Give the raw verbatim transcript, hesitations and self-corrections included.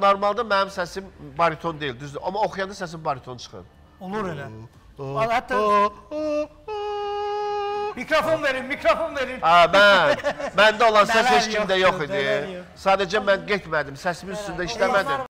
Normalda benim sesim bariton değil, düzdür. Ama okuyanda sesim bariton çıkar. Olur öyle. Hatta... mikrofon verin, mikrofon verin. Ha ben, bende olan ses hiç kimde yok idi. Sadece ben gitmedim, sesimin üstünde işlemedim.